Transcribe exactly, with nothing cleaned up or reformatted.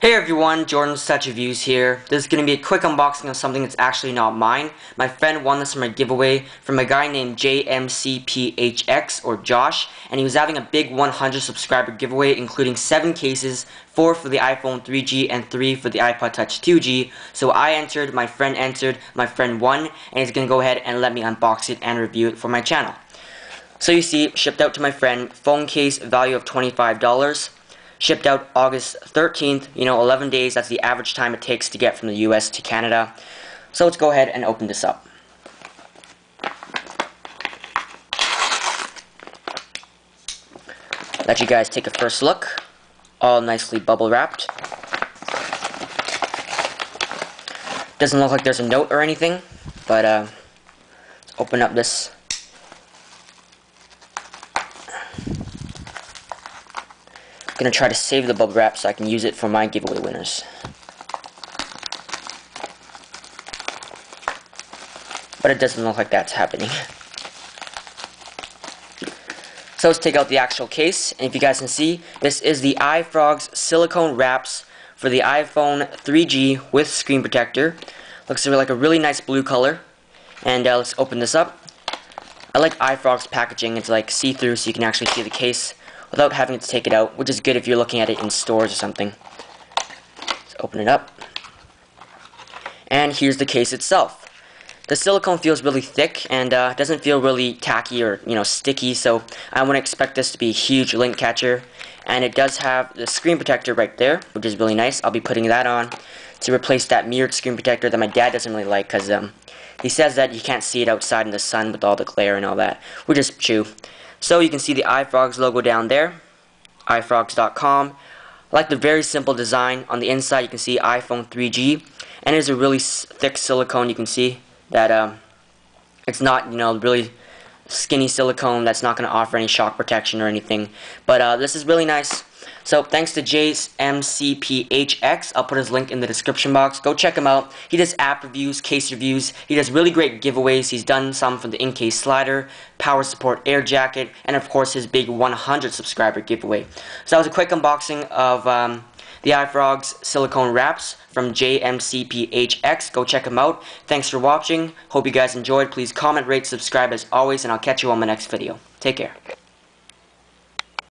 Hey everyone, Jordan's Touch Reviews here. This is going to be a quick unboxing of something that's actually not mine. My friend won this from a giveaway from a guy named J M C P H X, or Josh, and he was having a big one hundred subscriber giveaway including seven cases, four for the iPhone three G and three for the iPod Touch two G. So I entered, my friend entered, my friend won, and he's going to go ahead and let me unbox it and review it for my channel. So you see, shipped out to my friend, phone case, value of twenty-five dollars. Shipped out August thirteenth, you know, eleven days, that's the average time it takes to get from the U S to Canada. So let's go ahead and open this up. Let you guys take a first look. All nicely bubble wrapped. Doesn't look like there's a note or anything, but uh, let's open up this. Gonna try to save the bubble wrap so I can use it for my giveaway winners. But it doesn't look like that's happening. So let's take out the actual case, and if you guys can see, this is the iFrogz Silicone Wrapz for the iPhone three G with screen protector. Looks like a really nice blue color, and uh, let's open this up. I like iFrogz packaging, it's like see-through so you can actually see the case without having to take it out, which is good if you're looking at it in stores or something. Let's open it up. And here's the case itself. The silicone feels really thick and uh, doesn't feel really tacky or, you know, sticky, so I wouldn't expect this to be a huge link catcher. And it does have the screen protector right there, which is really nice. I'll be putting that on to replace that mirrored screen protector that my dad doesn't really like because um, he says that you can't see it outside in the sun with all the glare and all that, which is true. So you can see the iFrogz logo down there, i frogz dot com. I like the very simple design. On the inside you can see iPhone three G, and it is a really s thick silicone. You can see that um, it's not, you know, really skinny silicone that's not going to offer any shock protection or anything. But uh, this is really nice. So thanks to J M C P H X, I'll put his link in the description box. Go check him out. He does app reviews, case reviews. He does really great giveaways. He's done some for the in-case slider, power support air jacket, and of course his big one hundred subscriber giveaway. So that was a quick unboxing of um, the iFrogz Silicone Wrapz from J M C P H X. Go check him out. Thanks for watching. Hope you guys enjoyed. Please comment, rate, subscribe as always, and I'll catch you on my next video. Take care.